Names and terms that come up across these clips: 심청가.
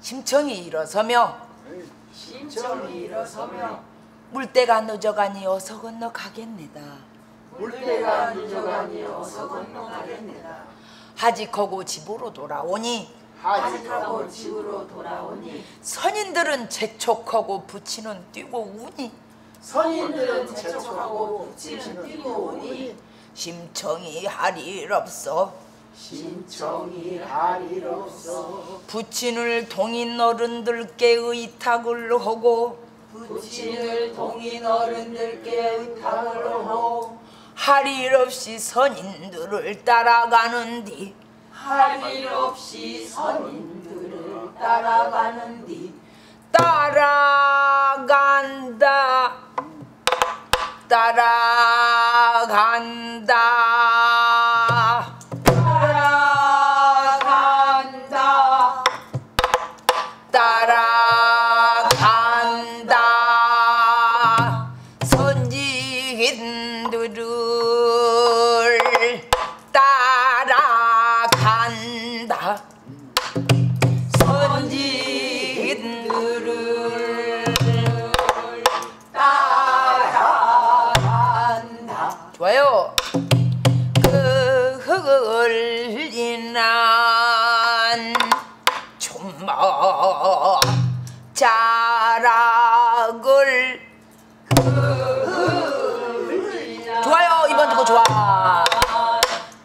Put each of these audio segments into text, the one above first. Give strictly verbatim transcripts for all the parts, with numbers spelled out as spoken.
심청이 일어서며 심청이 일어서며 물때가 늦어가니 어서 건너 가겠네다. 물때가 늦어가니 어서 건너 가겠네다. 하직하고 집으로 돌아오니 하직하고 집으로 돌아오니 선인들은 재촉하고 부치는 뛰고 우니 선인들은 재촉하고 부치는 뛰고 우니 심청이 할 일 없어 심청이 할 일 없어 부친을 동인 어른들께 의탁을 하고 부친을 동인 어른들께 의탁을 하고 할 일 없이 선인들을 따라가는디 할 일 없이 선인들을 따라가는디 따라간다 따라간다 따라간다 따라간다 선지인들을 따라간다 선지인들을 따라간다 좋아요. 걸리난 촌마 자락을 좋아요. 이번 듣고 좋아.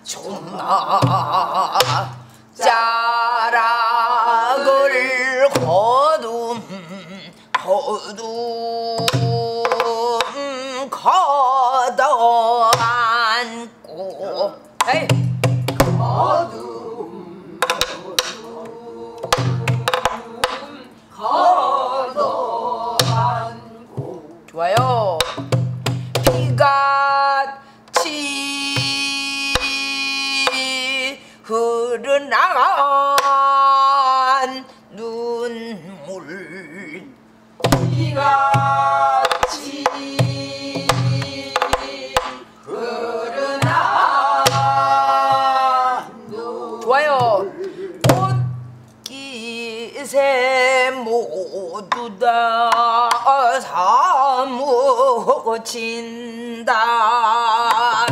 촌마 자락을 거둠 거둠 거둬안고 에이. 거둠 거둠 거둬안고 좋아요. 피같이 흐르는 눈물 피같이 새 모두 다 사무친다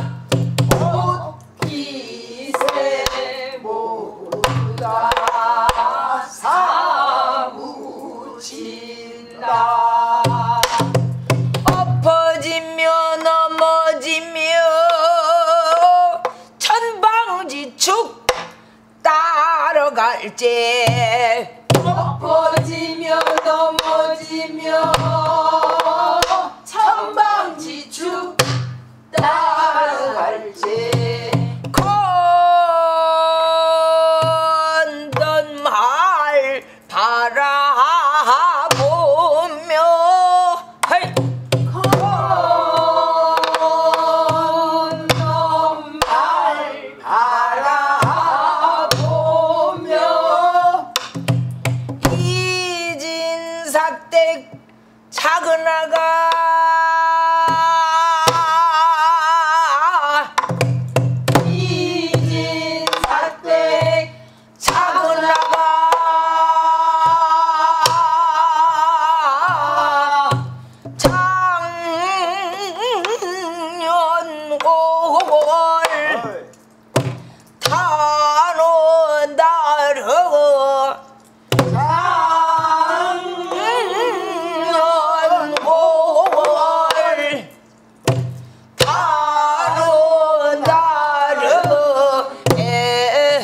꽃기세 모두 다 사무친다 엎어지며 넘어지며 천방지축 따라갈제 엎어지며 넘어지며 천방지축 따라갈지 건던 말 바라보며 헤이 건던 말 바라보며 삭댁 차그나가 이진 삭댁 차그나가 작년 오월 탄원 달허 던이를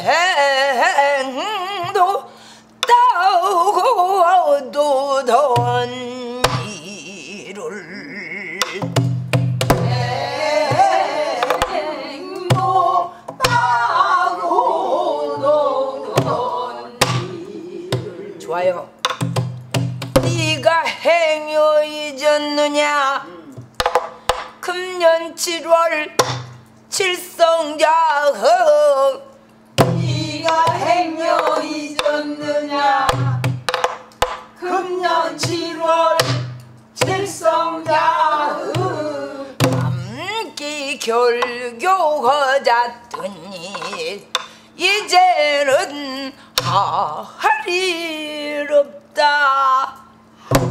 행도 따고 던이를 좋아요. 네가 행여 잊었느냐 금년 칠월 칠성자허 네가 행여 잊었느냐 금년 칠월 칠성자의 함께 결교하자더니 이제는 하하리 이롭다.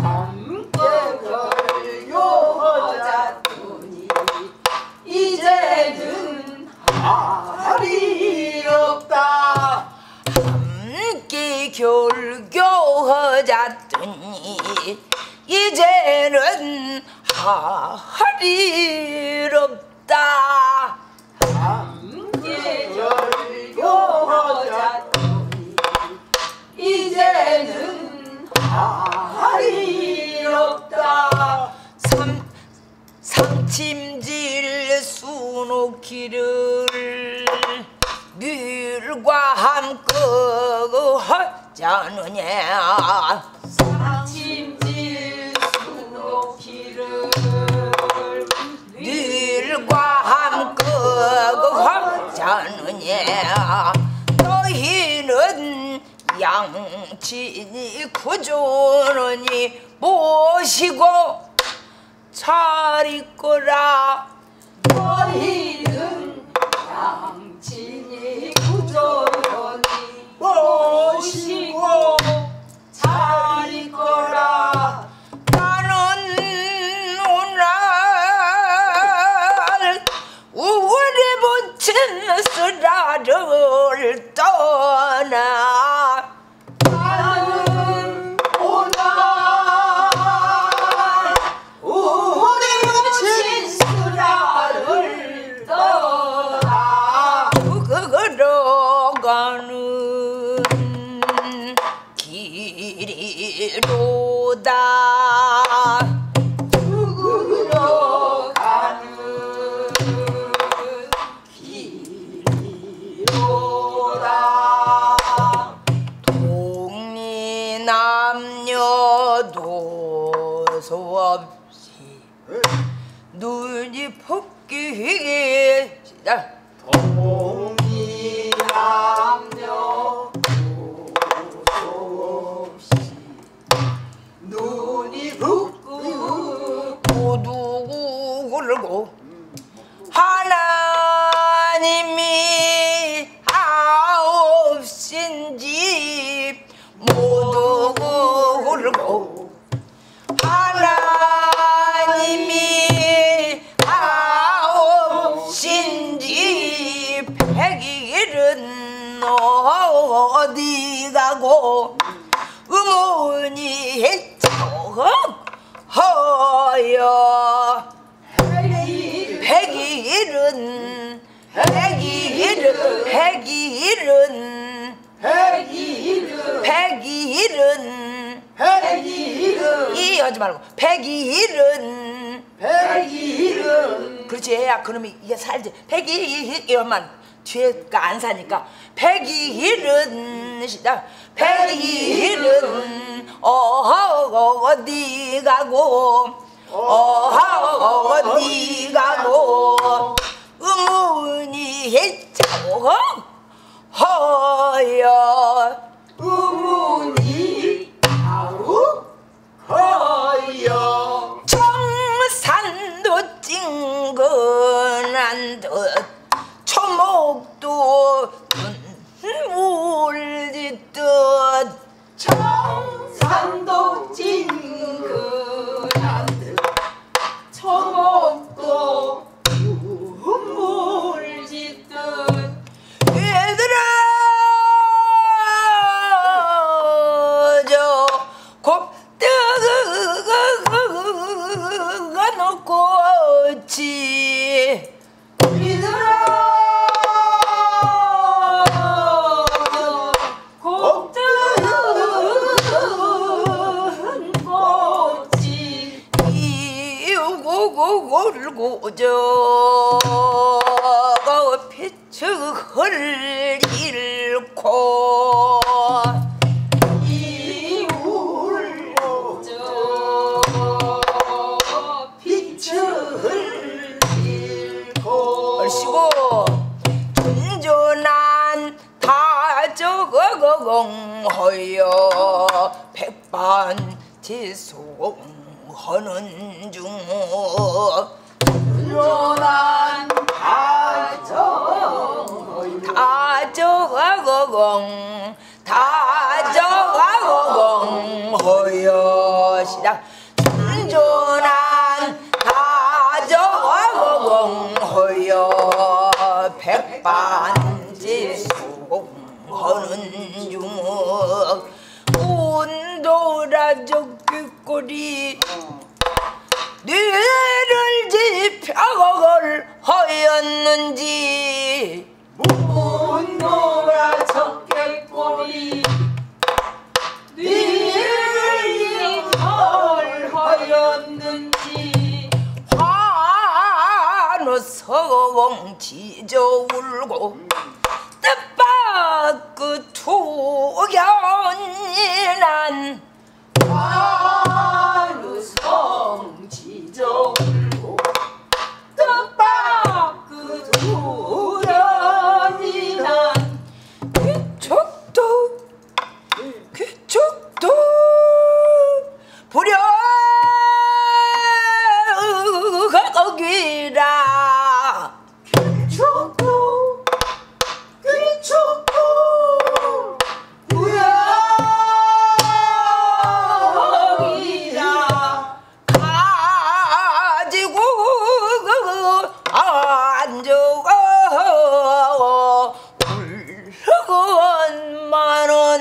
한껏을 요하자꾸니 이제는 할이 없다. 함께 결교하자꾸니 이제는 할이 없다. 함께 결교하자꾸니 이제는 할이 없다. 삼, 삼침질 수놓기를 뮬과 함께 하자느냐. 삼침질 수놓기를 뮬과 함께 하자느냐. 너희는 양치니 구조니 모시고 잘 있거라. 너희는 양치니 구조니 모시고 잘 있거라. 나는 오늘 우울에 묻힌 쓰라를 떠나. 죽으러 가는 길이로다. 동리 남녀도 소없이 눈이 폭기게 시작. 동리 남녀 눈이 붓고 고두고 걸고 하나님이 아홉신지 모두 걸고 하나님이 아홉신지 백일은 어디 가고 음원이 허여 백일은 백일은 백일은 백일은 백일은 이하지 말고 백일은 백일은 그렇지. 야 그놈이 이게 살지. 백일 이만 뒤에가 안 사니까 백일은 시다. 백일은 어허 어디 가고 어허 어디 가고 의문이 해차고 허여 의문이 하루 허여 청산도 찡근한 듯 초목도 눈물 짓듯 청산도 찡그란 듯 초목도 눈물 짓듯 얘들아 저 곱뜨가 놓고 지 얘들아 고고고고저 피축을 잃고 이울고저 피축을 잃고 얼씨고 존존한 다저거거공허여 백반지송하는 중 존존한 다정어공 다정어공 다정 시작. 순전한 다저공허여 백반지수공허는 중억 운도라 적귀꼬리 뇌를 지평을 허였는지 운도라 적귀꼬리 뇌를 지평을 허였는지 환호서공 지저 울고 뜻밖의 투견이란 환호성 지저 울고 뜻밖의 투견이란 귀척도 귀척도 불여 거기라 귀척도 귀척도 부여기라 가지고 앉아 불러건 만원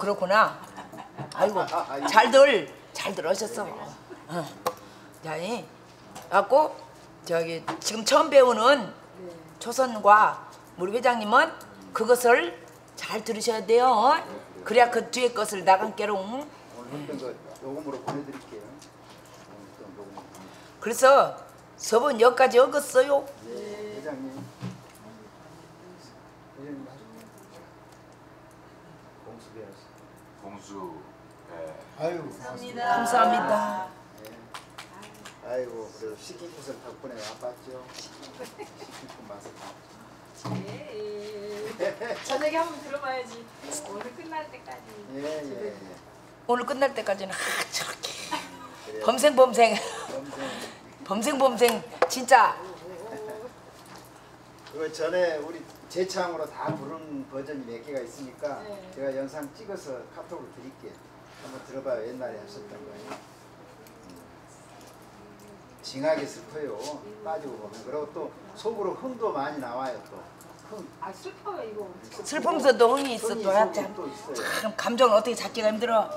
그렇구나. 아이고 잘들 잘 들으셨어. 어. 자이 갖고 저기 지금 처음 배우는 초선과 우리 회장님은 그것을 잘 들으셔야 돼요. 그래야 그 뒤에 것을 나간께로. 녹음으로 보내드릴게요. 그래서 저번 여기까지 얻었어요. 네. 회장님. 회장님. 공수. 네. 아유, 감사합니다. 감사합니다. 네. 아이고, 그래도 식기구슬 덕분에 와봤죠. 식기구 맛을 봤죠. 예. 저녁에 한번 들어봐야지. 오늘 끝날 때까지. 예, 예, 예. 오늘 끝날 때까지는 하, 저렇게 범생 범생. 범생 범생 진짜. 그 전에 우리. 재창으로 다 부른 버전이 몇 개가 있으니까 네. 제가 영상 찍어서 카톡으로 드릴게요. 한번 들어봐요. 옛날에 하셨던 거예요. 징하게 슬퍼요. 따지고 보면. 그리고 또 속으로 흥도 많이 나와요. 또 흥. 아 슬퍼요 이거. 슬프면서도 흥이 있어. 또 참, 참 감정을 어떻게 잡기가 힘들어.